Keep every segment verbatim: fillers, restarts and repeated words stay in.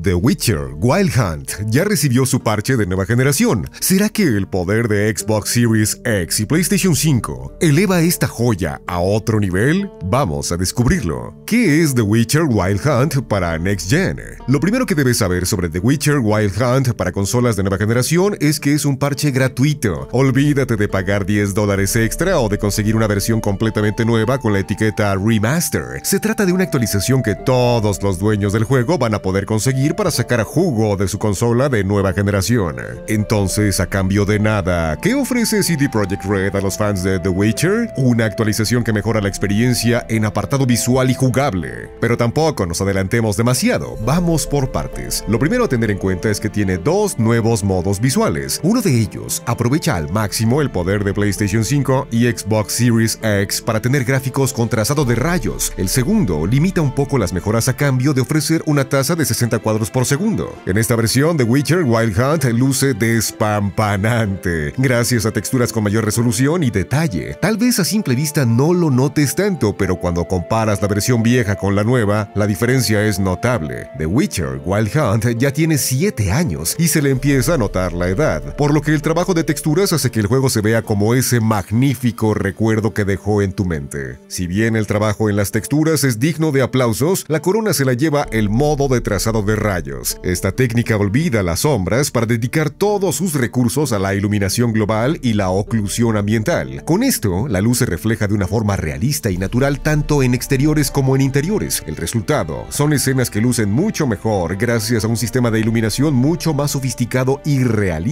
The Witcher: Wild Hunt ya recibió su parche de nueva generación. ¿Será que el poder de Xbox Series X y PlayStation cinco eleva esta joya a otro nivel? Vamos a descubrirlo. ¿Qué es The Witcher: Wild Hunt para Next Gen? Lo primero que debes saber sobre The Witcher: Wild Hunt para consolas de nueva generación es que es un parche gratuito. Olvídate de pagar diez dólares extra o de conseguir una versión completamente nueva con la etiqueta Remaster. Se trata de una actualización que todos los dueños del juego van a poder conseguir para sacar jugo de su consola de nueva generación. Entonces, a cambio de nada, ¿qué ofrece C D Projekt Red a los fans de The Witcher? Una actualización que mejora la experiencia en apartado visual y jugable. Pero tampoco nos adelantemos demasiado, vamos por partes. Lo primero a tener en cuenta es que tiene dos nuevos modos visuales. Uno de ellos aprovecha al máximo el poder de PlayStation cinco y Xbox Series X para tener gráficos con trazado de rayos. El segundo limita un poco las mejoras a cambio de ofrecer una tasa de sesenta cuadros por segundo. En esta versión, The Witcher: Wild Hunt luce despampanante, gracias a texturas con mayor resolución y detalle. Tal vez a simple vista no lo notes tanto, pero cuando comparas la versión vieja con la nueva, la diferencia es notable. The Witcher: Wild Hunt ya tiene siete años y se le empieza a notar la edad, por lo que el trabajo de texturas hace que el juego se vea como ese magnífico recuerdo que dejó en tu mente. Si bien el trabajo en las texturas es digno de aplausos, la corona se la lleva el modo de trazado de rayos. Esta técnica olvida las sombras para dedicar todos sus recursos a la iluminación global y la oclusión ambiental. Con esto, la luz se refleja de una forma realista y natural tanto en exteriores como en interiores. El resultado son escenas que lucen mucho mejor gracias a un sistema de iluminación mucho más sofisticado y realista.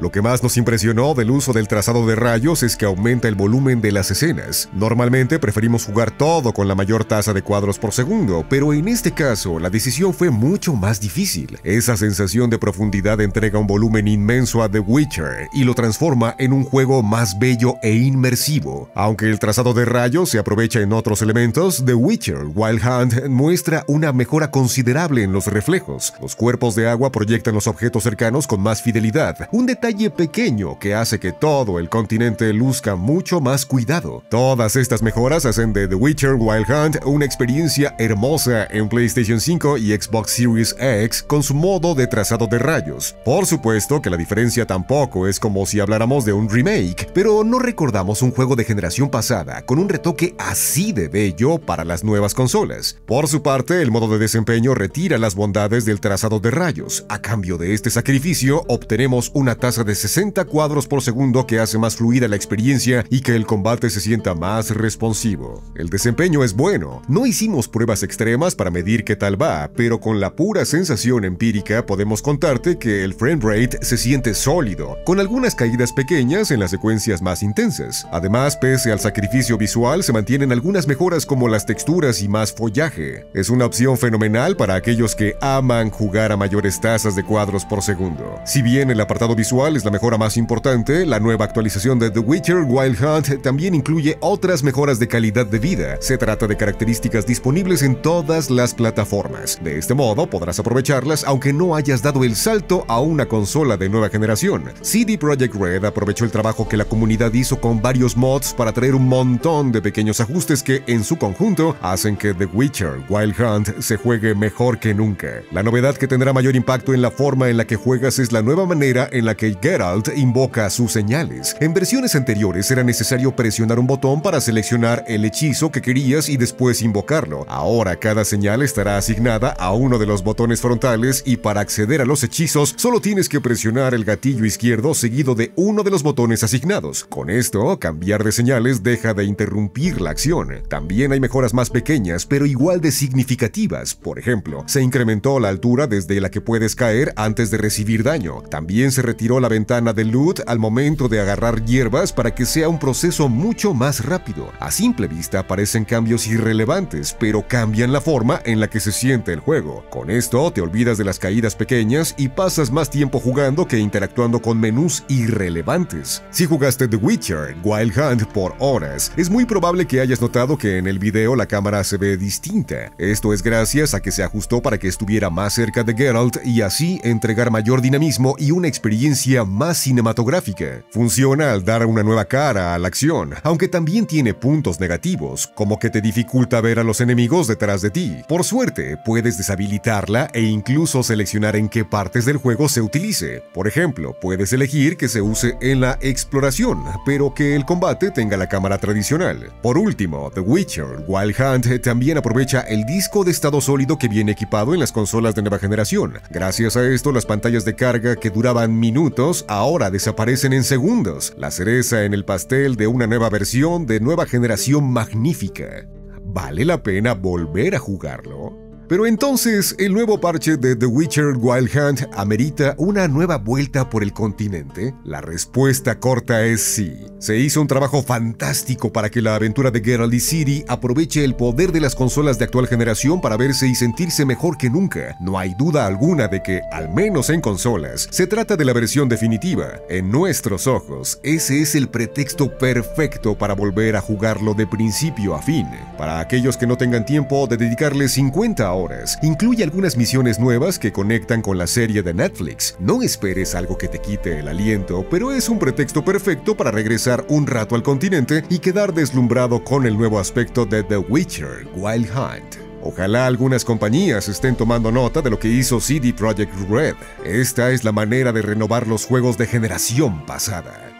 Lo que más nos impresionó del uso del trazado de rayos es que aumenta el volumen de las escenas. Normalmente preferimos jugar todo con la mayor tasa de cuadros por segundo, pero en este caso la decisión fue mucho más más difícil. Esa sensación de profundidad entrega un volumen inmenso a The Witcher y lo transforma en un juego más bello e inmersivo. Aunque el trazado de rayos se aprovecha en otros elementos, The Witcher: Wild Hunt muestra una mejora considerable en los reflejos. Los cuerpos de agua proyectan los objetos cercanos con más fidelidad, un detalle pequeño que hace que todo el continente luzca mucho más cuidado. Todas estas mejoras hacen de The Witcher: Wild Hunt una experiencia hermosa en PlayStation cinco y Xbox Series X con su modo de trazado de rayos. Por supuesto que la diferencia tampoco es como si habláramos de un remake, pero no recordamos un juego de generación pasada con un retoque así de bello para las nuevas consolas. Por su parte, el modo de desempeño retira las bondades del trazado de rayos. A cambio de este sacrificio, obtenemos una tasa de sesenta cuadros por segundo que hace más fluida la experiencia y que el combate se sienta más responsivo. El desempeño es bueno. No hicimos pruebas extremas para medir qué tal va, pero con la pura sensación empírica podemos contarte que el frame rate se siente sólido, con algunas caídas pequeñas en las secuencias más intensas. Además, pese al sacrificio visual, se mantienen algunas mejoras como las texturas y más follaje. Es una opción fenomenal para aquellos que aman jugar a mayores tasas de cuadros por segundo. Si bien el apartado visual es la mejora más importante, la nueva actualización de The Witcher: Wild Hunt también incluye otras mejoras de calidad de vida. Se trata de características disponibles en todas las plataformas. De este modo, podrás aprovecharlas aunque no hayas dado el salto a una consola de nueva generación. C D Projekt Red aprovechó el trabajo que la comunidad hizo con varios mods para traer un montón de pequeños ajustes que, en su conjunto, hacen que The Witcher: Wild Hunt se juegue mejor que nunca. La novedad que tendrá mayor impacto en la forma en la que juegas es la nueva manera en la que Geralt invoca sus señales. En versiones anteriores era necesario presionar un botón para seleccionar el hechizo que querías y después invocarlo. Ahora cada señal estará asignada a uno de los botones frontales y para acceder a los hechizos solo tienes que presionar el gatillo izquierdo seguido de uno de los botones asignados. Con esto, cambiar de señales deja de interrumpir la acción. También hay mejoras más pequeñas pero igual de significativas. Por ejemplo, se incrementó la altura desde la que puedes caer antes de recibir daño. También se retiró la ventana de loot al momento de agarrar hierbas para que sea un proceso mucho más rápido. A simple vista parecen cambios irrelevantes, pero cambian la forma en la que se siente el juego. Con esto te olvidas de las caídas pequeñas y pasas más tiempo jugando que interactuando con menús irrelevantes. Si jugaste The Witcher: Wild Hunt por horas, es muy probable que hayas notado que en el video la cámara cámara se ve distinta. Esto es gracias a que se ajustó para que estuviera más cerca de Geralt y así entregar mayor dinamismo y una experiencia más cinematográfica. Funciona al dar una nueva cara a la acción, aunque también tiene puntos negativos, como que te dificulta ver a los enemigos detrás de ti. Por suerte, puedes deshabilitarla e incluso seleccionar en qué partes del juego se utilice. Por ejemplo, puedes elegir que se use en la exploración, pero que el combate tenga la cámara tradicional. Por último, The Witcher: Wild Hunt también aprovecha el disco de estado sólido que viene equipado en las consolas de nueva generación. Gracias a esto, las pantallas de carga que duraban minutos ahora desaparecen en segundos, la cereza en el pastel de una nueva versión de nueva generación magnífica. ¿Vale la pena volver a jugarlo? Pero entonces, ¿el nuevo parche de The Witcher Wild Hunt amerita una nueva vuelta por el continente? La respuesta corta es sí. Se hizo un trabajo fantástico para que la aventura de Geralt y Ciri aproveche el poder de las consolas de actual generación para verse y sentirse mejor que nunca. No hay duda alguna de que, al menos en consolas, se trata de la versión definitiva. En nuestros ojos, ese es el pretexto perfecto para volver a jugarlo de principio a fin. Para aquellos que no tengan tiempo de dedicarle cincuenta horas, horas. Incluye algunas misiones nuevas que conectan con la serie de Netflix. No esperes algo que te quite el aliento, pero es un pretexto perfecto para regresar un rato al continente y quedar deslumbrado con el nuevo aspecto de The Witcher: Wild Hunt. Ojalá algunas compañías estén tomando nota de lo que hizo C D Projekt Red. Esta es la manera de renovar los juegos de generación pasada.